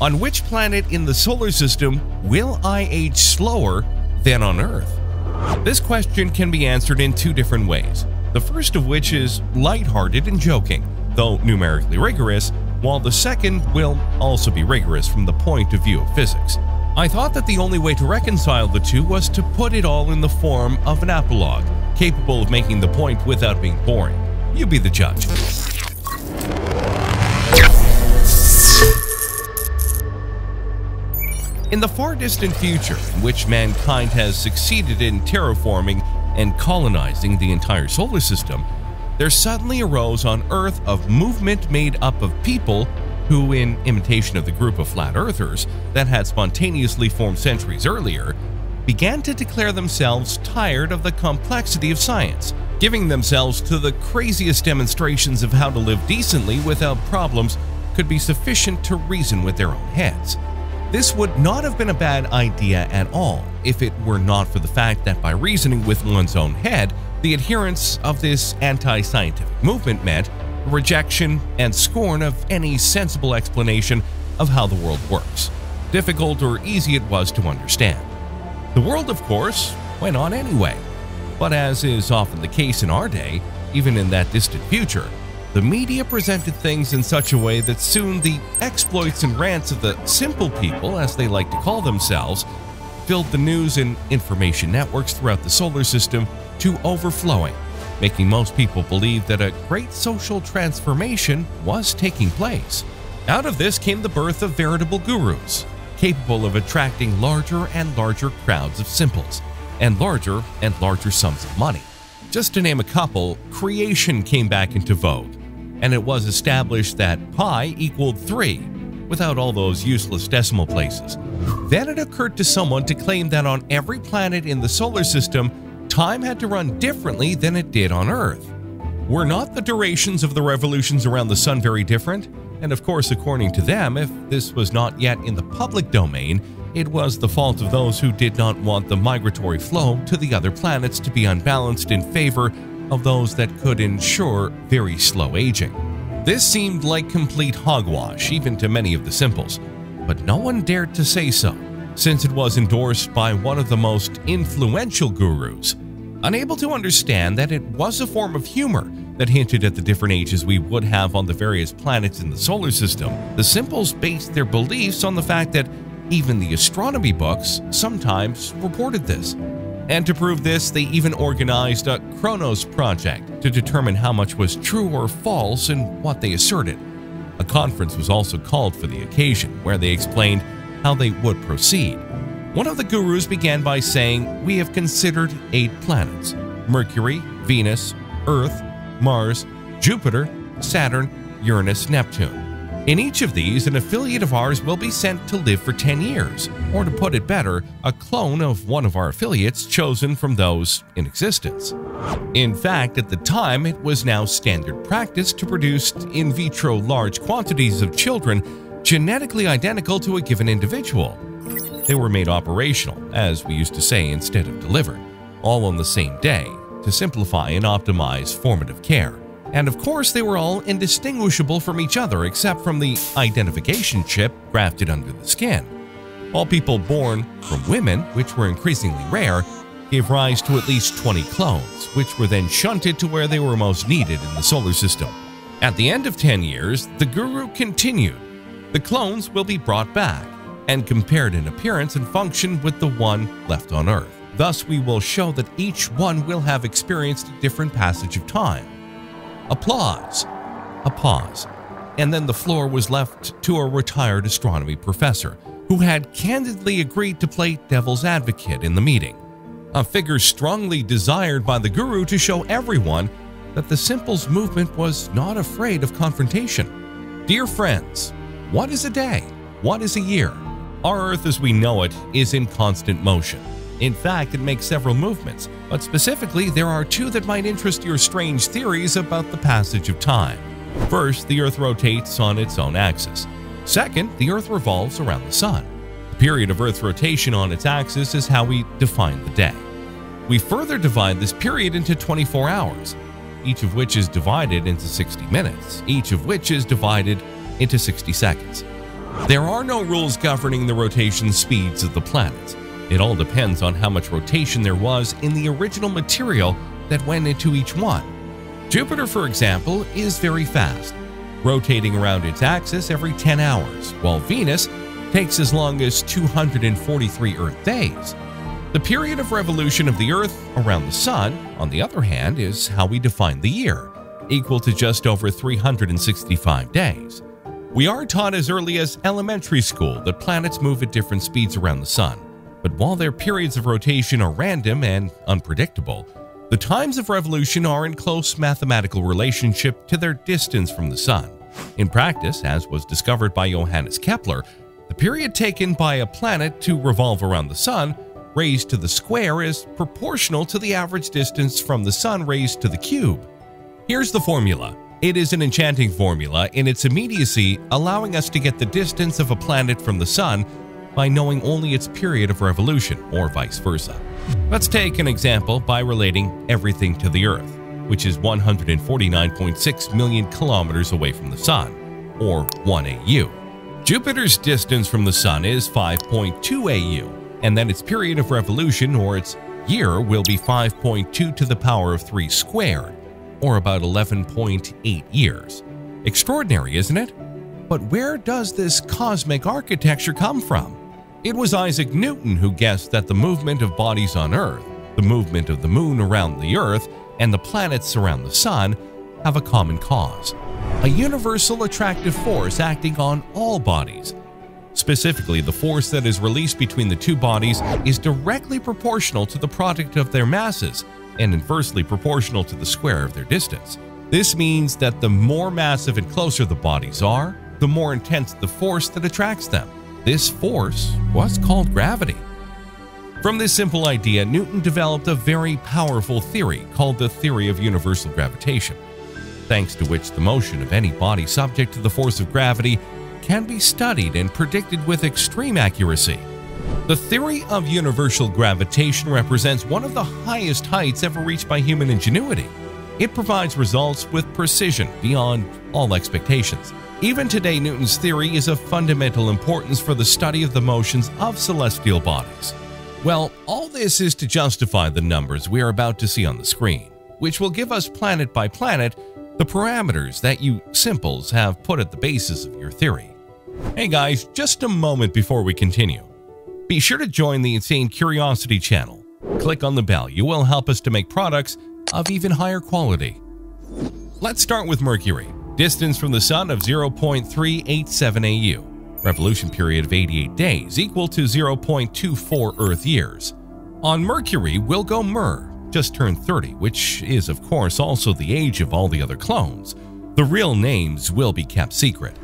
On which planet in the solar system will I age slower than on Earth? This question can be answered in two different ways, the first of which is lighthearted and joking, though numerically rigorous, while the second will also be rigorous from the point of view of physics. I thought that the only way to reconcile the two was to put it all in the form of an apologue, capable of making the point without being boring. You be the judge. In the far distant future, in which mankind has succeeded in terraforming and colonizing the entire solar system, there suddenly arose on Earth a movement made up of people who, in imitation of the group of flat earthers that had spontaneously formed centuries earlier, began to declare themselves tired of the complexity of science, giving themselves to the craziest demonstrations of how to live decently without problems could be sufficient to reason with their own heads. This would not have been a bad idea at all if it were not for the fact that by reasoning with one's own head, the adherents of this anti-scientific movement meant rejection and scorn of any sensible explanation of how the world works, difficult or easy it was to understand. The world, of course, went on anyway, but as is often the case in our day, even in that distant future, the media presented things in such a way that soon the exploits and rants of the simple people, as they like to call themselves, filled the news and information networks throughout the solar system to overflowing, making most people believe that a great social transformation was taking place. Out of this came the birth of veritable gurus, capable of attracting larger and larger crowds of simples, and larger sums of money. Just to name a couple, creation came back into vogue, and it was established that pi equaled 3, without all those useless decimal places. Then it occurred to someone to claim that on every planet in the solar system, time had to run differently than it did on Earth. Were not the durations of the revolutions around the sun very different? And of course, according to them, if this was not yet in the public domain, it was the fault of those who did not want the migratory flow to the other planets to be unbalanced in favor of those that could ensure very slow aging. This seemed like complete hogwash, even to many of the simples, but no one dared to say so, since it was endorsed by one of the most influential gurus, unable to understand that it was a form of humor that hinted at the different ages we would have on the various planets in the solar system. The simples based their beliefs on the fact that even the astronomy books sometimes reported this. And to prove this, they even organized a Chronos project to determine how much was true or false in what they asserted. A conference was also called for the occasion, where they explained how they would proceed. One of the gurus began by saying, "We have considered 8 planets, Mercury, Venus, Earth, Mars, Jupiter, Saturn, Uranus, Neptune. In each of these, an affiliate of ours will be sent to live for 10 years, or to put it better, a clone of one of our affiliates chosen from those in existence." In fact, at the time, it was now standard practice to produce in vitro large quantities of children genetically identical to a given individual. They were made operational, as we used to say, instead of delivered, all on the same day, to simplify and optimize formative care. And of course, they were all indistinguishable from each other except from the identification chip grafted under the skin. All people born from women, which were increasingly rare, gave rise to at least 20 clones, which were then shunted to where they were most needed in the solar system. At the end of 10 years, the guru continued, "The clones will be brought back and compared in appearance and function with the one left on Earth. Thus, we will show that each one will have experienced a different passage of time." Applause, a pause, and then the floor was left to a retired astronomy professor who had candidly agreed to play devil's advocate in the meeting, a figure strongly desired by the guru to show everyone that the simples movement was not afraid of confrontation. "Dear friends, what is a day? What is a year? Our Earth as we know it is in constant motion. In fact, it makes several movements, but specifically there are two that might interest your strange theories about the passage of time. First, the Earth rotates on its own axis. Second, the Earth revolves around the Sun. The period of Earth's rotation on its axis is how we define the day. We further divide this period into 24 hours, each of which is divided into 60 minutes, each of which is divided into 60 seconds. There are no rules governing the rotation speeds of the planets. It all depends on how much rotation there was in the original material that went into each one. Jupiter, for example, is very fast, rotating around its axis every 10 hours, while Venus takes as long as 243 Earth days. The period of revolution of the Earth around the Sun, on the other hand, is how we define the year, equal to just over 365 days. We are taught as early as elementary school that planets move at different speeds around the Sun. But while their periods of rotation are random and unpredictable, the times of revolution are in close mathematical relationship to their distance from the Sun. In practice, as was discovered by Johannes Kepler, the period taken by a planet to revolve around the Sun raised to the square is proportional to the average distance from the Sun raised to the cube. Here's the formula. It is an enchanting formula in its immediacy, allowing us to get the distance of a planet from the Sun by knowing only its period of revolution, or vice versa. Let's take an example by relating everything to the Earth, which is 149.6 million kilometers away from the Sun, or 1 AU. Jupiter's distance from the Sun is 5.2 AU, and then its period of revolution, or its year, will be 5.2 to the power of 3 squared, or about 11.8 years. Extraordinary, isn't it? But where does this cosmic architecture come from? It was Isaac Newton who guessed that the movement of bodies on Earth, the movement of the Moon around the Earth, and the planets around the Sun have a common cause: a universal attractive force acting on all bodies. Specifically, the force that is released between the two bodies is directly proportional to the product of their masses and inversely proportional to the square of their distance. This means that the more massive and closer the bodies are, the more intense the force that attracts them. This force was called gravity. From this simple idea, Newton developed a very powerful theory called the theory of universal gravitation, thanks to which the motion of any body subject to the force of gravity can be studied and predicted with extreme accuracy. The theory of universal gravitation represents one of the highest heights ever reached by human ingenuity. It provides results with precision beyond all expectations. Even today, Newton's theory is of fundamental importance for the study of the motions of celestial bodies. Well, all this is to justify the numbers we are about to see on the screen, which will give us planet by planet the parameters that you simples have put at the basis of your theory. Hey guys, just a moment before we continue. Be sure to join the Insane Curiosity channel. Click on the bell. You will help us to make products of even higher quality. Let's start with Mercury. Distance from the Sun of 0.387 AU, revolution period of 88 days, equal to 0.24 Earth years. On Mercury will go Myrrh, just turned 30, which is of course also the age of all the other clones. The real names will be kept secret.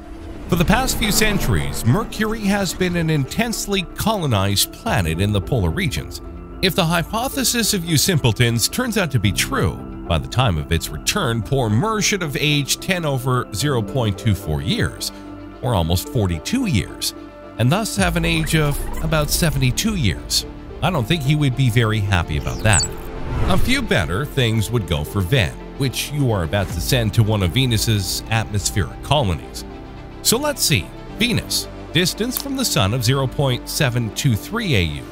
For the past few centuries, Mercury has been an intensely colonized planet in the polar regions. If the hypothesis of you simpletons turns out to be true, by the time of its return, poor Myrrh should have aged 10 over 0.24 years, or almost 42 years, and thus have an age of about 72 years. I don't think he would be very happy about that. A few better things would go for Ven, which you are about to send to one of Venus's atmospheric colonies. So let's see. Venus, distance from the Sun of 0.723 AU,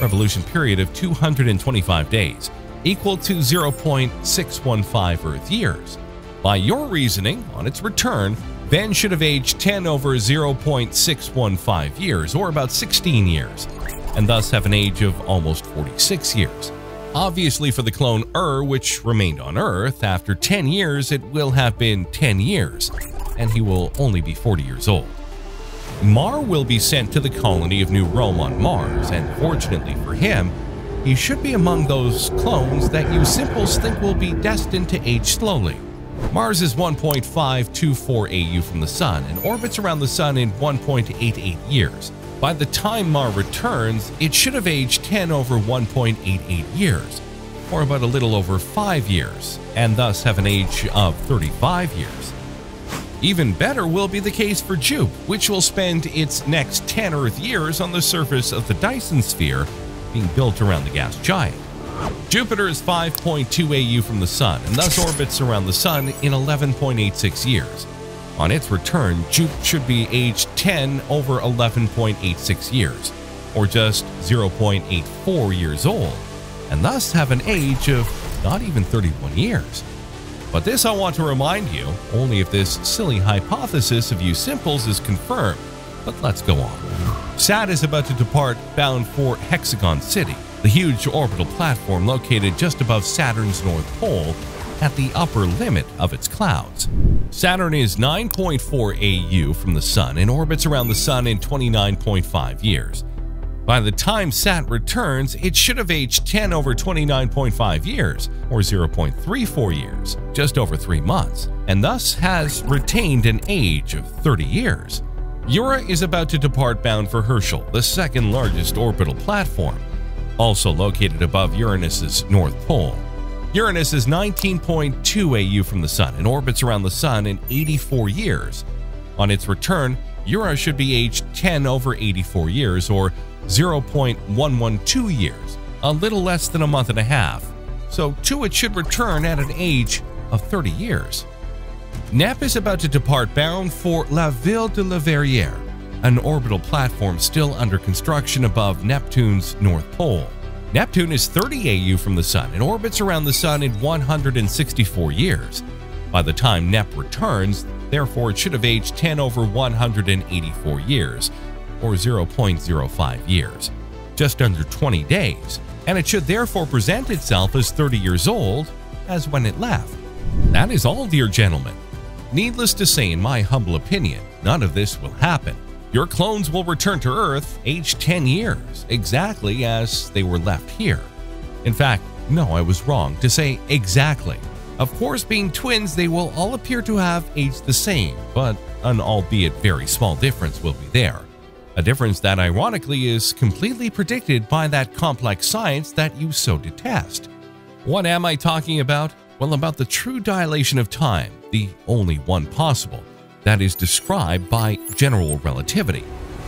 revolution period of 225 days, equal to 0.615 Earth years. By your reasoning, on its return, Ven should have aged 10 over 0.615 years, or about 16 years, and thus have an age of almost 46 years. Obviously, for the clone Ur, which remained on Earth, after 10 years it will have been 10 years, and he will only be 40 years old. Mar will be sent to the colony of New Rome on Mars, and fortunately for him, he should be among those clones that you simples think will be destined to age slowly. Mars is 1.524 AU from the Sun and orbits around the Sun in 1.88 years. By the time Mars returns, it should have aged 10 over 1.88 years, or about a little over 5 years, and thus have an age of 35 years. Even better will be the case for Jupe, which will spend its next 10 Earth years on the surface of the Dyson sphere, being built around the gas giant. Jupiter is 5.2 AU from the Sun and thus orbits around the Sun in 11.86 years. On its return, Jupiter should be aged 10 over 11.86 years, or just 0.84 years old, and thus have an age of not even 31 years. But this, I want to remind you, only if this silly hypothesis of you simples is confirmed. But let's go on. SAT is about to depart, bound for Hexagon City, the huge orbital platform located just above Saturn's north pole, at the upper limit of its clouds. Saturn is 9.4 AU from the Sun and orbits around the Sun in 29.5 years. By the time Sat returns, it should have aged 10 over 29.5 years, or 0.34 years, just over 3 months, and thus has retained an age of 30 years. Ura is about to depart, bound for Herschel, the second largest orbital platform, also located above Uranus's north pole. Uranus is 19.2 AU from the Sun and orbits around the Sun in 84 years. On its return, Ura should be aged 10 over 84 years, or 0.112 years, a little less than a month and a half, so to it should return at an age of 30 years. Nep is about to depart, bound for La Ville de la Verrière, an orbital platform still under construction above Neptune's north pole. Neptune is 30 AU from the Sun and orbits around the Sun in 164 years. By the time Nep returns, therefore, it should have aged 10 over 184 years, or 0.05 years, just under 20 days, and it should therefore present itself as 30 years old as when it left. That is all, dear gentlemen. Needless to say, in my humble opinion, none of this will happen. Your clones will return to Earth aged 10 years, exactly as they were left here. In fact, no, I was wrong to say exactly. Of course, being twins, they will all appear to have aged the same, but an albeit very small difference will be there. A difference that, ironically, is completely predicted by that complex science that you so detest. What am I talking about? Well, about the true dilation of time, the only one possible, that is described by general relativity.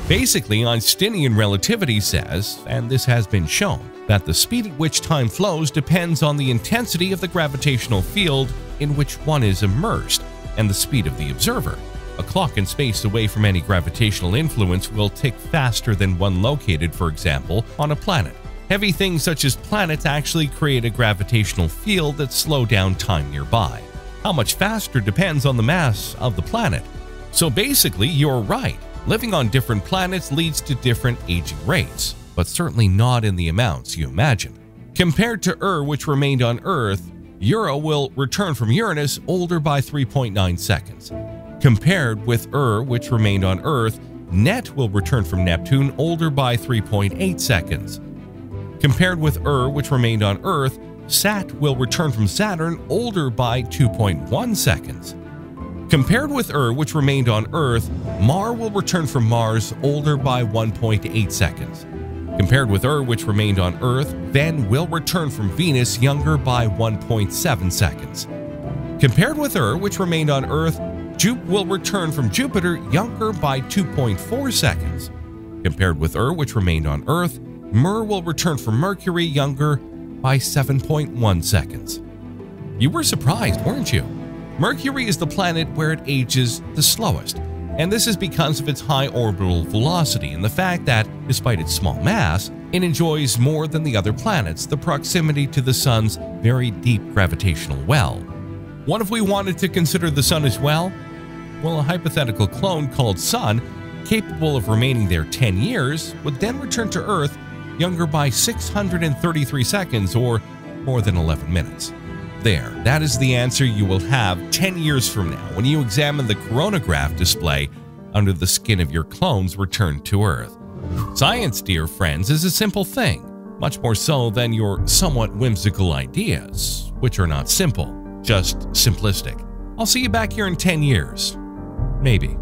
Basically, Einsteinian relativity says, and this has been shown, that the speed at which time flows depends on the intensity of the gravitational field in which one is immersed and the speed of the observer. A clock in space away from any gravitational influence will tick faster than one located, for example, on a planet. Heavy things such as planets actually create a gravitational field that slow down time nearby. How much faster depends on the mass of the planet. So basically, you're right. Living on different planets leads to different aging rates, but certainly not in the amounts you imagine. Compared to which remained on Earth, Ura will return from Uranus older by 3.9 seconds. Compared with which remained on Earth, Net will return from Neptune older by 3.8 seconds. Compared with which remained on Earth, Sat will return from Saturn older by 2.1 seconds. Compared with which remained on Earth, Mar will return from Mars older by 1.8 seconds. Compared with which remained on Earth, Ven will return from Venus younger by 1.7 seconds. Compared with which remained on Earth, Jupe will return from Jupiter younger by 2.4 seconds. Compared with which remained on Earth, Mur will return from Mercury younger by 7.1 seconds. You were surprised, weren't you? Mercury is the planet where it ages the slowest, and this is because of its high orbital velocity and the fact that, despite its small mass, it enjoys more than the other planets the proximity to the Sun's very deep gravitational well. What if we wanted to consider the Sun as well? Well, a hypothetical clone called Sun, capable of remaining there 10 years, would then return to Earth younger by 633 seconds, or more than 11 minutes. There, that is the answer you will have 10 years from now when you examine the coronagraph display under the skin of your clone's return to Earth. Science, dear friends, is a simple thing, much more so than your somewhat whimsical ideas, which are not simple, just simplistic. I'll see you back here in 10 years. Maybe.